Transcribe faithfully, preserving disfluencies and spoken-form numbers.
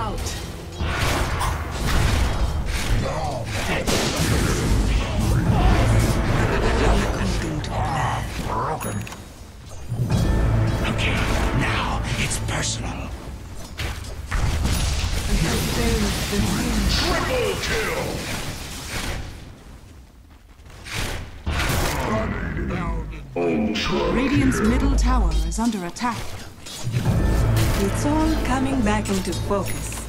out. According to plan. Broken. Okay, now it's personal. Triple kill! Radiant's middle tower is under attack. It's all coming back into focus.